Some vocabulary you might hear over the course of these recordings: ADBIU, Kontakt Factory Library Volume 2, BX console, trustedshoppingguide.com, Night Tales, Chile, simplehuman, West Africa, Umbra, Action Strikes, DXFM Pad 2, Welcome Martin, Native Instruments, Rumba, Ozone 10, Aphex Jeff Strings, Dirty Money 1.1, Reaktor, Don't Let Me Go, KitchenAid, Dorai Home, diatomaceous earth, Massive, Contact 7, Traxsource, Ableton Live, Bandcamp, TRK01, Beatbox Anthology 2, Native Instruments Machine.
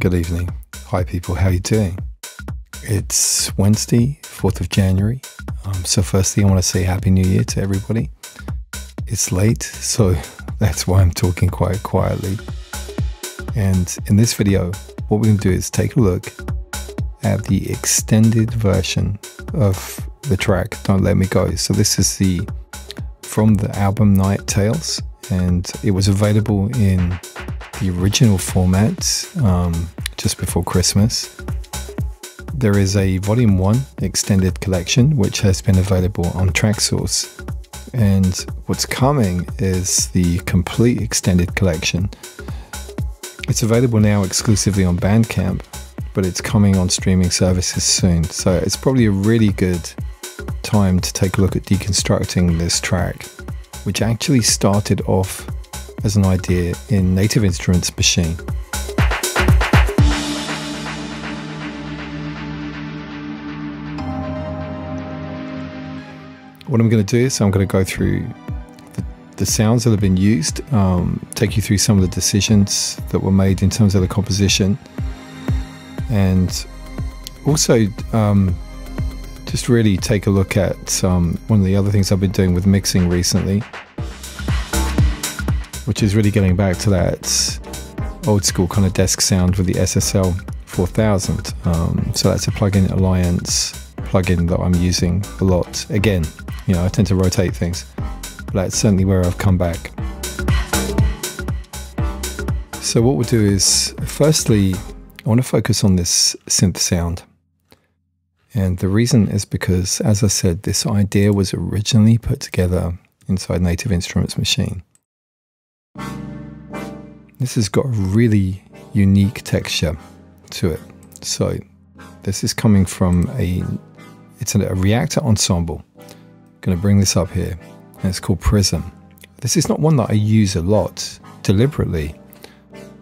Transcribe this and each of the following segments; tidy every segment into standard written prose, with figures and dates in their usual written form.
Good evening. Hi people, how are you doing? It's Wednesday, 4th of January. So firstly, I want to say Happy New Year to everybody. It's late, so that's why I'm talking quite quietly. And in this video, what we're going to do is take a look at the extended version of the track, Don't Let Me Go. So this is from the album Night Tales, and it was available in the original format just before Christmas. There is a Volume 1 extended collection, which has been available on Traxsource. And what's coming is the complete extended collection. It's available now exclusively on Bandcamp, but it's coming on streaming services soon. So it's probably a really good time to take a look at deconstructing this track, which actually started off as an idea in Native Instruments Machine. What I'm going to do is I'm going to go through the sounds that have been used, take you through some of the decisions that were made in terms of the composition, and also just really take a look at one of the other things I've been doing with mixing recently, which is really getting back to that old school kind of desk sound with the SSL 4000. So that's a Plugin Alliance plugin that I'm using a lot. Again, you know, I tend to rotate things, but that's certainly where I've come back. So what we'll do is, firstly, I want to focus on this synth sound. And the reason is because, as I said, this idea was originally put together inside Native Instruments Machine. This has got a really unique texture to it. So this is coming from a Reaktor ensemble. I'm going to bring this up here, and it's called Prism. This is not one that I use a lot deliberately,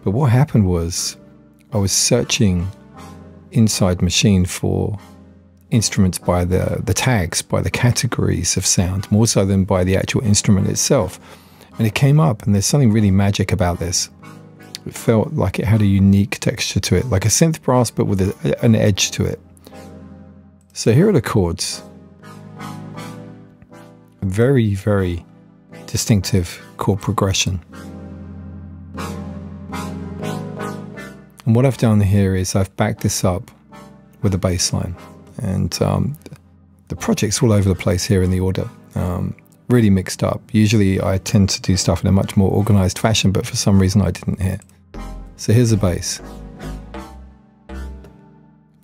but what happened was I was searching inside Machine for instruments by the tags, by the categories of sound, more so than by the actual instrument itself. And it came up, and there's something really magic about this. It felt like it had a unique texture to it, like a synth brass, but with an edge to it. So here are the chords. Very, very distinctive chord progression. And what I've done here is I've backed this up with a bass line. And the project's all over the place here in the order, really mixed up. Usually I tend to do stuff in a much more organized fashion, but for some reason I didn't here. So here's a bass.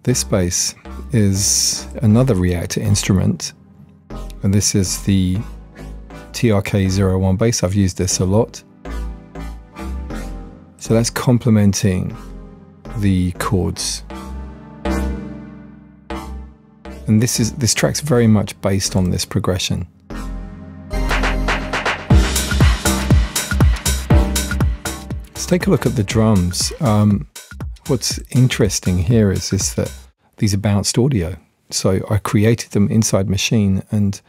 This bass is another Reaktor instrument, and this is the TRK01 bass. I've used this a lot. So that's complementing the chords, and this track's very much based on this progression. Let's take a look at the drums. What's interesting here is that these are bounced audio, so I created them inside Machine, and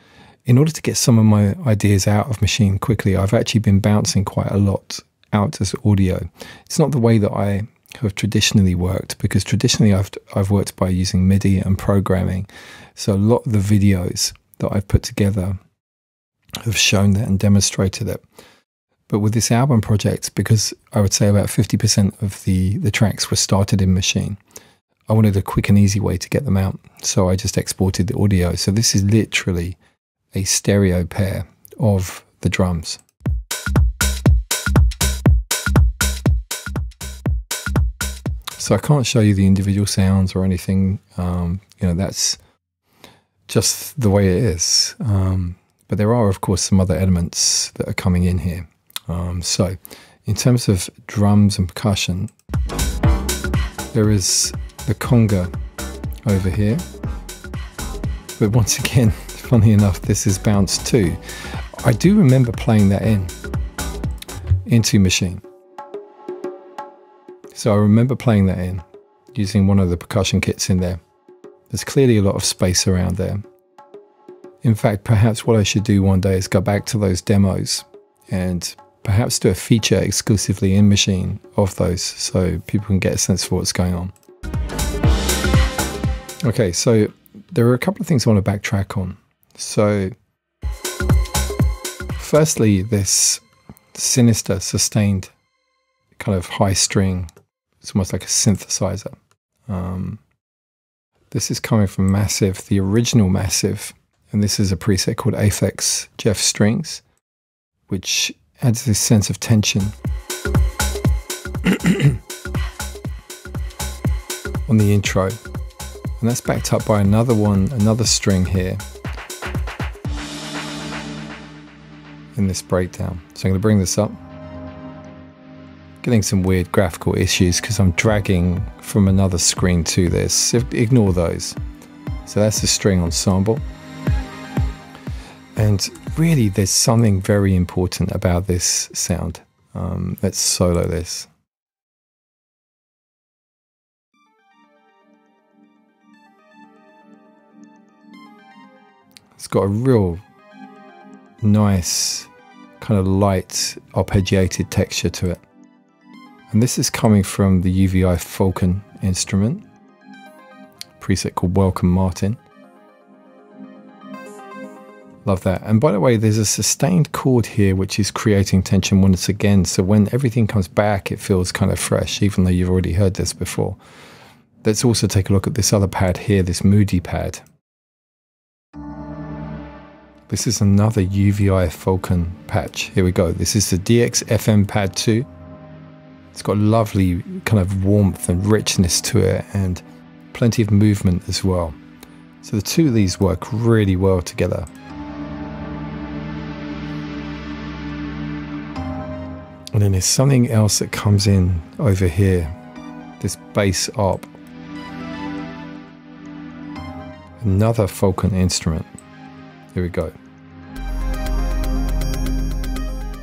in order to get some of my ideas out of Machine quickly, I've actually been bouncing quite a lot out as audio. It's not the way that I have traditionally worked, because traditionally I've worked by using MIDI and programming. So a lot of the videos that I've put together have shown that and demonstrated it. But with this album project, because I would say about 50% of the tracks were started in Machine, I wanted a quick and easy way to get them out. So I just exported the audio. So this is literally a stereo pair of the drums. So I can't show you the individual sounds or anything, you know, that's just the way it is. But there are, of course, some other elements that are coming in here. So in terms of drums and percussion, there is the conga over here. But once again, funny enough, this is bounced too. I do remember playing that into Machine. So I remember playing that in, using one of the percussion kits in there. There's clearly a lot of space around there. In fact, perhaps what I should do one day is go back to those demos and perhaps do a feature exclusively in Machine of those so people can get a sense for what's going on. Okay, so there are a couple of things I want to backtrack on. So firstly, this sinister, sustained kind of high string. It's almost like a synthesizer. This is coming from Massive, the original Massive, and this is a preset called Aphex Jeff Strings, which adds this sense of tension. On the intro. And that's backed up by another one, another string here in this breakdown. So I'm going to bring this up. Getting some weird graphical issues because I'm dragging from another screen to this. Ignore those. So that's the string ensemble. And really there's something very important about this sound. Let's solo this. It's got a real nice kind of light arpeggiated texture to it. And this is coming from the UVI Falcon instrument, preset called Welcome Martin. Love that. And by the way, there's a sustained chord here which is creating tension once again. So when everything comes back, it feels kind of fresh, even though you've already heard this before. Let's also take a look at this other pad here, this moody pad. This is another UVI Falcon patch. Here we go. This is the DXFM Pad 2. It's got lovely kind of warmth and richness to it and plenty of movement as well. So the two of these work really well together. And then there's something else that comes in over here, this bass arp. Another Falcon instrument. Here we go.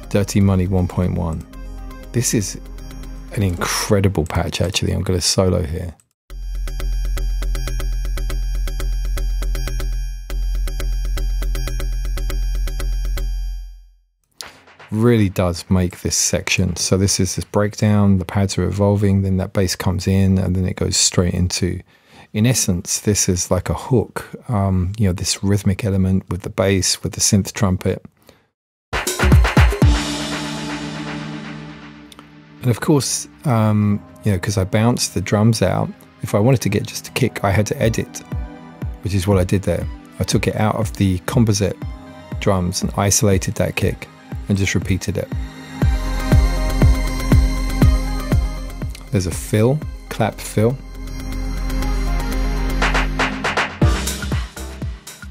Dirty Money 1.1. This is an incredible patch actually. I'm going to solo here. Really does make this section. So this is this breakdown, the pads are evolving, then that bass comes in and then it goes straight into, in essence, this is like a hook, you know, this rhythmic element with the bass, with the synth trumpet. And of course, you know, because I bounced the drums out, if I wanted to get just a kick, I had to edit, which is what I did there. I took it out of the composite drums and isolated that kick and just repeated it. There's a fill, clap fill.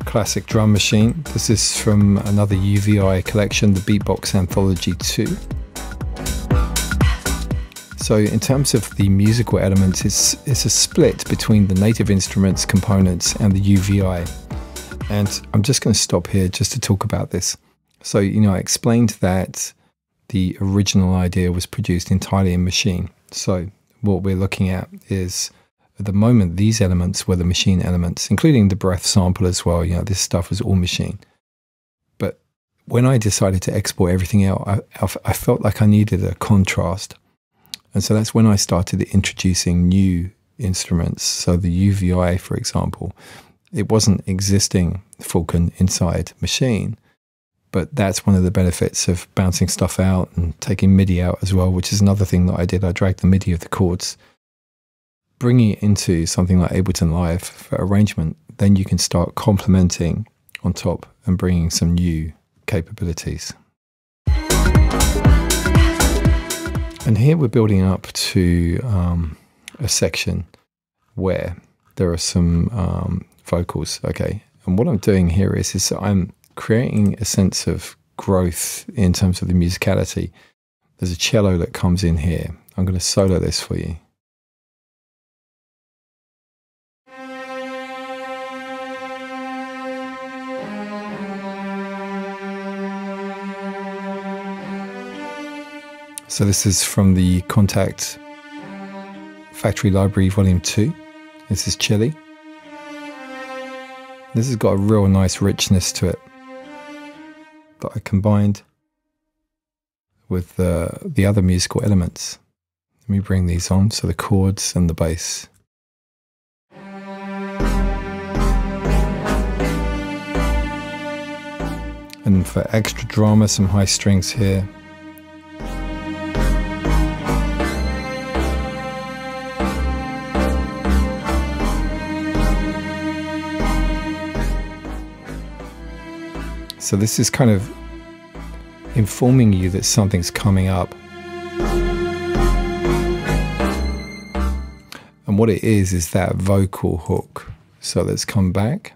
Classic drum machine. This is from another UVI collection, the Beatbox Anthology 2. So in terms of the musical elements, it's a split between the Native Instruments components and the UVI. And I'm just going to stop here just to talk about this. So, you know, I explained that the original idea was produced entirely in Machine. So what we're looking at is, at the moment, these elements were the Machine elements, including the breath sample as well. You know, this stuff was all Machine. But when I decided to export everything out, I felt like I needed a contrast. And so that's when I started introducing new instruments. So the UVI, for example, it wasn't existing Falcon inside Machine, but that's one of the benefits of bouncing stuff out and taking MIDI out as well, which is another thing that I did. I dragged the MIDI of the chords, bringing it into something like Ableton Live for arrangement. Then you can start complementing on top and bringing some new capabilities. And here we're building up to a section where there are some vocals, okay? And what I'm doing here is I'm creating a sense of growth in terms of the musicality. There's a cello that comes in here. I'm going to solo this for you. So this is from the Kontakt Factory Library Volume 2. This is Chile. This has got a real nice richness to it that I combined with the other musical elements. Let me bring these on, so the chords and the bass. And for extra drama, some high strings here. So this is kind of informing you that something's coming up. And what it is that vocal hook. So let's come back.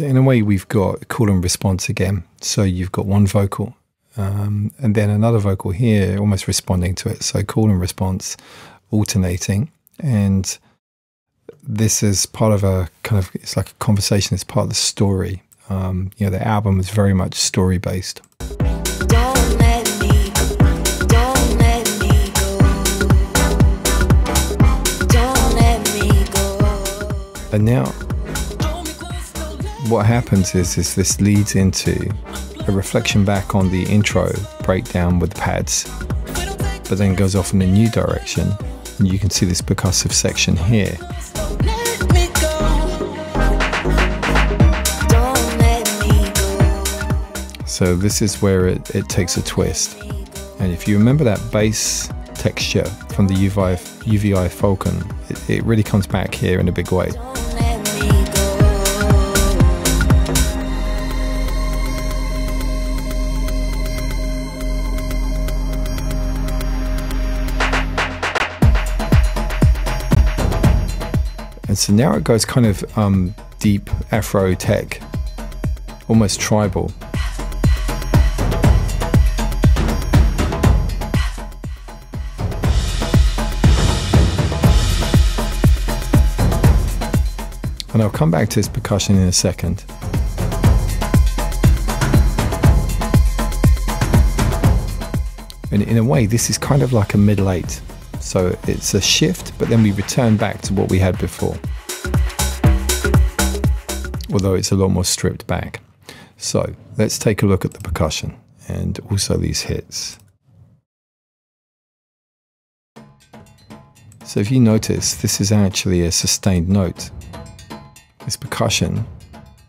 In a way, we've got call and response again. So you've got one vocal and then another vocal here almost responding to it. So call and response alternating. And this is part of a kind of, it's like a conversation. It's part of the story. You know, the album is very much story based. Don't let me go. Don't let me go. Don't let me go. And now, what happens is this leads into a reflection back on the intro breakdown with the pads, but then goes off in a new direction, and you can see this percussive section here. So this is where it takes a twist. And if you remember that bass texture from the UVI Falcon, it really comes back here in a big way. And so now it goes kind of deep Afro tech, almost tribal. And I'll come back to this percussion in a second. And in a way, this is kind of like a middle eight. So it's a shift, but then we return back to what we had before. Although it's a lot more stripped back. So let's take a look at the percussion and also these hits. So if you notice, this is actually a sustained note. This percussion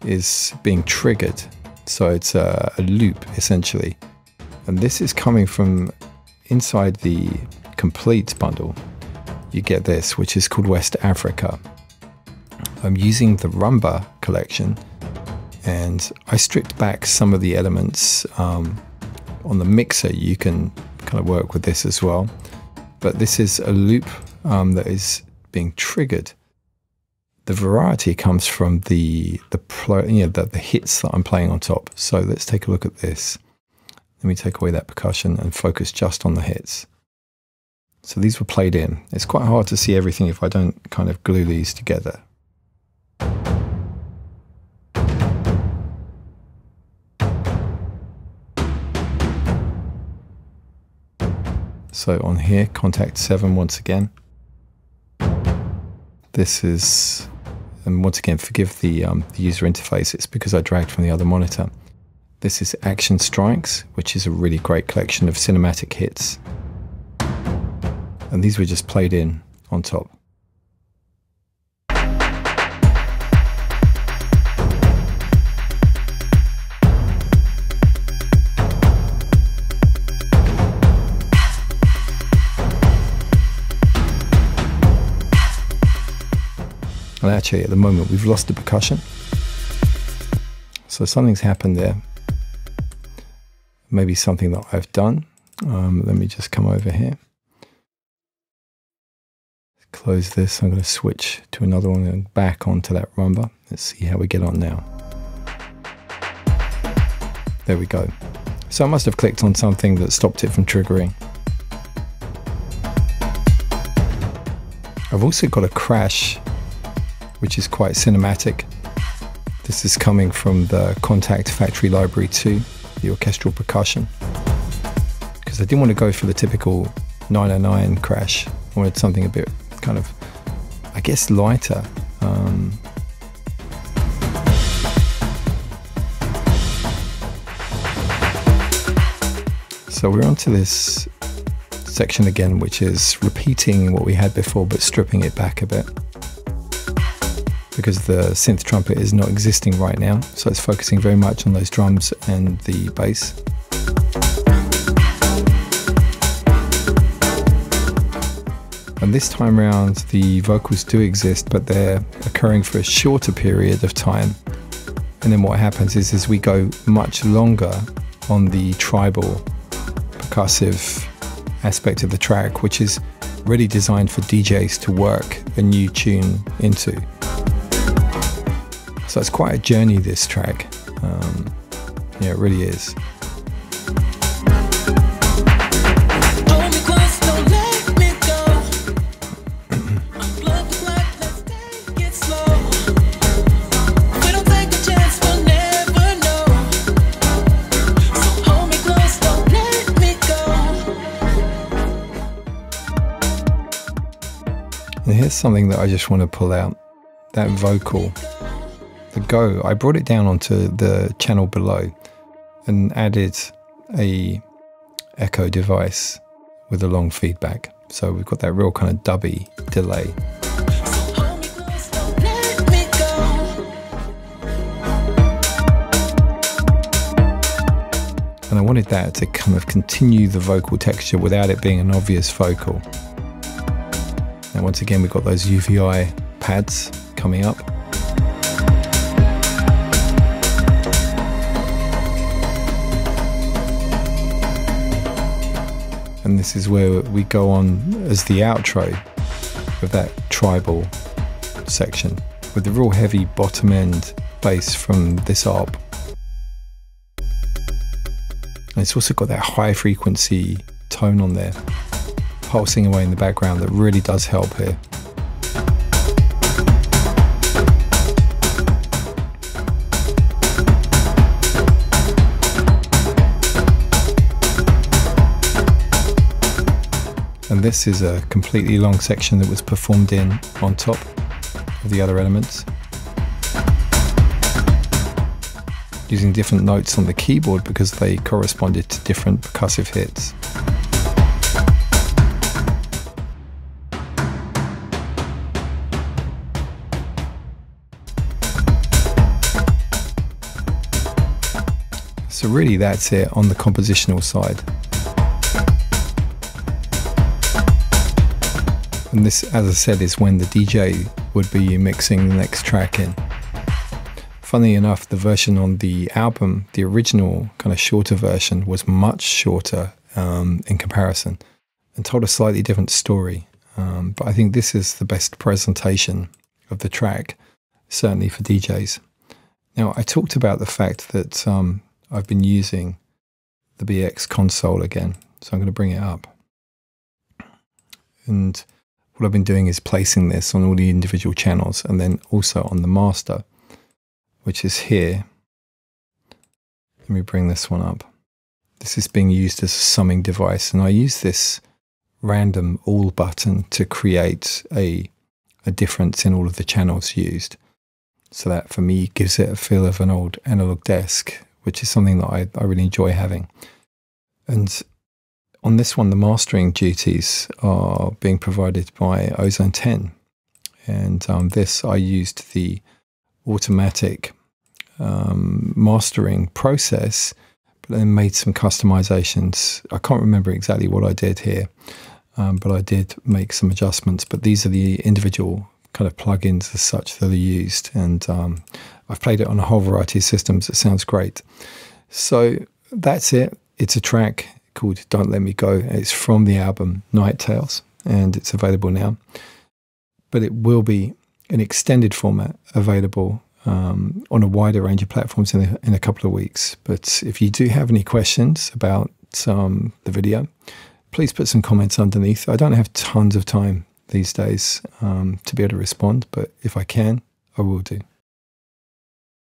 is being triggered. So it's a loop essentially. And this is coming from inside the complete bundle. You get this, which is called West Africa. I'm using the Rumba collection, and I stripped back some of the elements. On the mixer you can kind of work with this as well, but this is a loop that is being triggered. The variety comes from the hits that I'm playing on top. So let's take a look at this. Let me take away that percussion and focus just on the hits. So these were played in. It's quite hard to see everything if I don't kind of glue these together. So on here, Contact 7 once again. This is, and once again, forgive the user interface. It's because I dragged from the other monitor. This is Action Strikes, which is a really great collection of cinematic hits. And these were just played in on top. And actually at the moment we've lost the percussion. So something's happened there. Maybe something that I've done. Let me just come over here. close this. I'm going to switch to another one and back onto that Rumba. Let's see how we get on now. There we go. So I must have clicked on something that stopped it from triggering. I've also got a crash, which is quite cinematic. This is coming from the Kontakt Factory Library 2, the orchestral percussion, because I didn't want to go for the typical 909 crash. I wanted something a bit kind of, I guess, lighter. So we're onto this section again, which is repeating what we had before, but stripping it back a bit, because the synth trumpet is not existing right now. So it's focusing very much on those drums and the bass. And this time around, the vocals do exist, but they're occurring for a shorter period of time. And then what happens is we go much longer on the tribal percussive aspect of the track, which is really designed for DJs to work a new tune into. So it's quite a journey, this track. Yeah, it really is. Here's something that I just want to pull out, that vocal, the go. I brought it down onto the channel below and added a echo device with a long feedback. So we've got that real kind of dubby delay. And I wanted that to kind of continue the vocal texture without it being an obvious vocal. And once again, we've got those UVI pads coming up. And this is where we go on as the outro of that tribal section with the real heavy bottom end bass from this ARP. And it's also got that high frequency tone on there, pulsing away in the background, that really does help here. And this is a completely long section that was performed in on top of the other elements, using different notes on the keyboard because they corresponded to different percussive hits. So really that's it on the compositional side. And this, as I said, is when the DJ would be mixing the next track in. Funnily enough, the version on the album, the original kind of shorter version, was much shorter in comparison and told a slightly different story. But I think this is the best presentation of the track, certainly for DJs. Now, I talked about the fact that I've been using the BX console again, so I'm going to bring it up. And what I've been doing is placing this on all the individual channels and then also on the master, which is here. Let me bring this one up. This is being used as a summing device, and I use this random all button to create a difference in all of the channels used. So that, for me, gives it a feel of an old analog desk, which is something that I really enjoy having. And on this one, the mastering duties are being provided by Ozone 10. And this, I used the automatic mastering process, but then made some customizations. I can't remember exactly what I did here, but I did make some adjustments. But these are the individual kind of plugins as such that are used, and I've played it on a whole variety of systems. It sounds great. So that's it. It's a track called Don't Let Me Go. It's from the album Night Tales, and it's available now. but it will be an extended format available on a wider range of platforms in a couple of weeks. But if you do have any questions about the video, please put some comments underneath. I don't have tons of time these days to be able to respond, but if I can, I will do.